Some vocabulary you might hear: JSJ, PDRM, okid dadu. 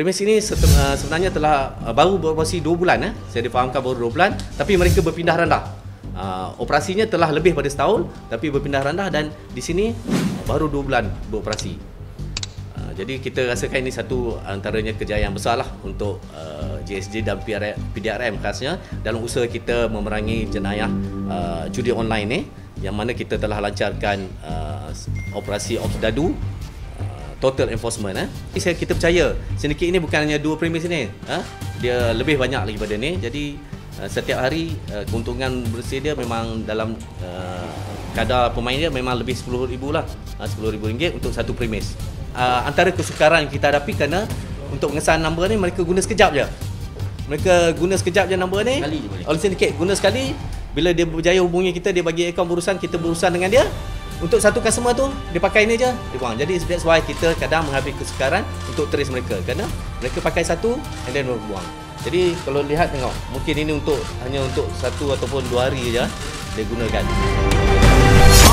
Premis ini sebenarnya telah baru beroperasi 2 bulan. Saya difahamkan baru 2 bulan, tapi mereka berpindah randah. Operasinya telah lebih pada setahun, tapi berpindah randah dan di sini baru 2 bulan beroperasi. Jadi kita rasakan ini satu antaranya kejayaan besar untuk JSJ dan PDRM khasnya dalam usaha kita memerangi jenayah judi online ni, yang mana kita telah lancarkan operasi Okid Dadu total enforcement. Kita percaya sindiket ini bukan hanya 2 premis ni, dia lebih banyak lagi pada ni. Jadi setiap hari keuntungan bersih dia memang dalam kadar pemain dia memang lebih RM10,000 lah, RM10,000 untuk satu premis. Antara kesukaran yang kita hadapi kerana untuk pengesahan nombor ni mereka guna sekejap je. Mereka guna sekejap je nombor ni. Oleh sindiket guna sekali, bila dia berjaya hubungi kita, dia bagi akaun berurusan, kita berurusan dengan dia. Untuk satu customer tu, dia pakai ini je, dia buang. Jadi that's why kita kadang menghabis kesukaran untuk trace mereka, kerana mereka pakai satu and then buang. Jadi kalau lihat tengok, mungkin ini untuk hanya untuk 1 ataupun 2 hari je dia gunakan.